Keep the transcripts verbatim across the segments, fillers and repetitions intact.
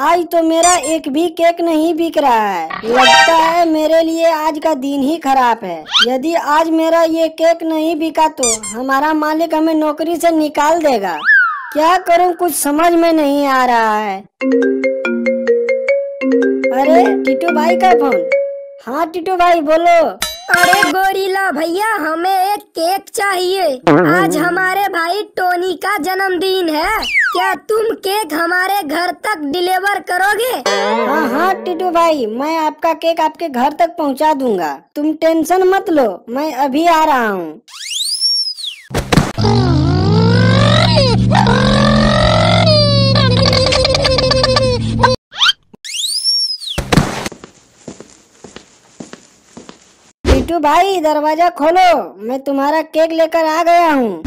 आज तो मेरा एक भी केक नहीं बिक रहा है। लगता है मेरे लिए आज का दिन ही खराब है। यदि आज मेरा ये केक नहीं बिका तो हमारा मालिक हमें नौकरी से निकाल देगा। क्या करूं कुछ समझ में नहीं आ रहा है। अरे टीटू भाई का फोन। हाँ टीटू भाई बोलो। अरे गोरिल्ला भैया हमें एक केक चाहिए। आज हमारे भाई टोनी का जन्मदिन है। क्या तुम केक हमारे घर तक डिलीवर करोगे? हाँ हाँ टिटू भाई मैं आपका केक आपके घर तक पहुंचा दूंगा। तुम टेंशन मत लो मैं अभी आ रहा हूँ। टिटू भाई दरवाजा खोलो मैं तुम्हारा केक लेकर आ गया हूँ।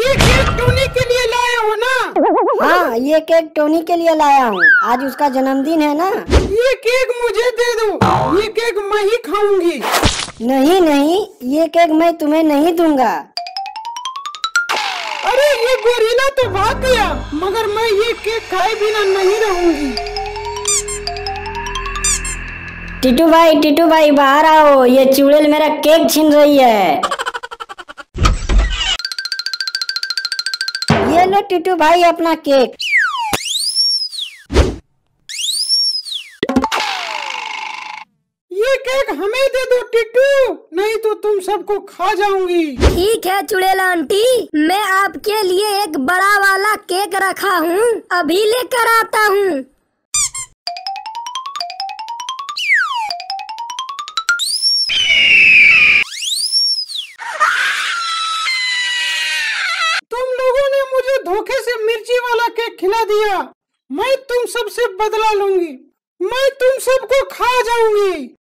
ये केक टोनी के लिए लाया हो ना? हाँ ये केक टोनी के लिए लाया हूँ। आज उसका जन्मदिन है ना। ये केक मुझे दे दो। ये केक मैं ही खाऊंगी। नहीं नहीं ये केक मैं तुम्हें नहीं दूंगा। अरे ये गोरिल्ला तो भाग गया मगर मैं ये केक खाए बिना नहीं रहूंगी। टिटू भाई टिटू भाई बाहर आओ ये चुड़ैल मेरा केक छीन रही है। ये लो टिटू भाई अपना केक। ये केक हमें दे दो टिटू नहीं तो तुम सबको खा जाऊंगी। ठीक है चुड़ैल आंटी मैं आपके लिए एक बड़ा वाला केक रखा हूँ अभी लेकर आता हूँ। धोखे से मिर्ची वाला केक खिला दिया। मैं तुम सबसे बदला लूंगी। मैं तुम सबको खा जाऊंगी।